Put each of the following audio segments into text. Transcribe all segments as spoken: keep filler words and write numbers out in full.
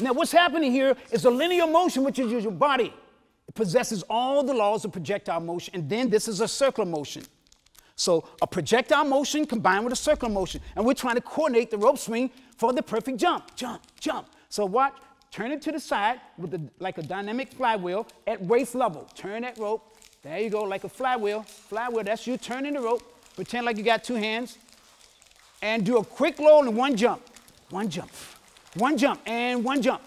Now, what's happening here is a linear motion, which is your body. It possesses all the laws of projectile motion, and then this is a circular motion. So a projectile motion combined with a circular motion, and we're trying to coordinate the rope swing for the perfect jump, jump, jump. So watch, turn it to the side with the, like a dynamic flywheel at waist level. Turn that rope, there you go, like a flywheel, flywheel, that's you turning the rope. Pretend like you got two hands, and do a quick load and one jump, one jump, one jump, and one jump,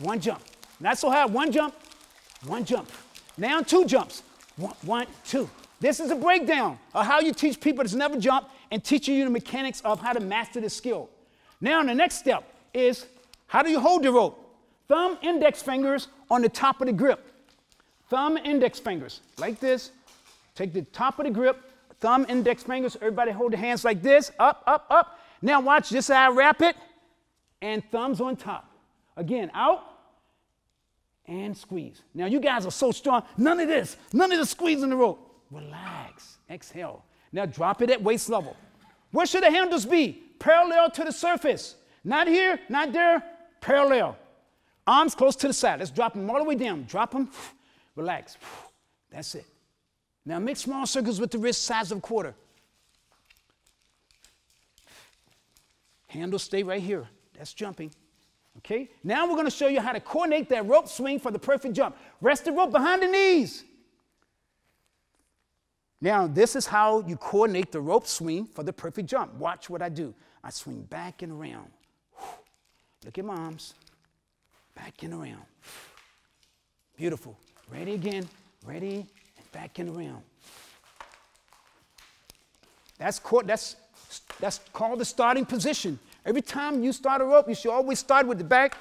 one jump. Not so high, one jump, one jump. Now two jumps, one, one, two. This is a breakdown of how you teach people that's never jumped and teaching you the mechanics of how to master this skill. Now the next step is, how do you hold the rope? Thumb index fingers on the top of the grip. Thumb index fingers, like this. Take the top of the grip, thumb index fingers, everybody hold the hands like this, up, up, up. Now watch this side, wrap it, and thumbs on top. Again, out, and squeeze. Now you guys are so strong, none of this, none of the squeezing the rope. Relax, exhale. Now drop it at waist level. Where should the handles be? Parallel to the surface. Not here, not there, parallel. Arms close to the side. Let's drop them all the way down. Drop them, relax. That's it. Now make small circles with the wrist size of a quarter. Handles stay right here. That's jumping. Okay? Now we're gonna show you how to coordinate that rope swing for the perfect jump. Rest the rope behind the knees. Now, this is how you coordinate the rope swing for the perfect jump. Watch what I do. I swing back and around. Look at my arms. Back and around. Beautiful. Ready again. Ready, and back and around. That's, that's, that's called the starting position. Every time you start a rope, you should always start with the back,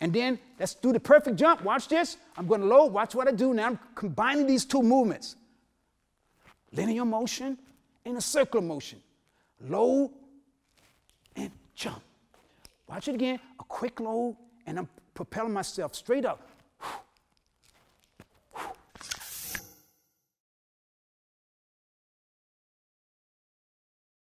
and then let's do the perfect jump. Watch this. I'm going to load. Watch what I do. Now I'm combining these two movements. Linear motion and a circular motion. Load and jump. Watch it again. A quick load, and I'm propelling myself straight up.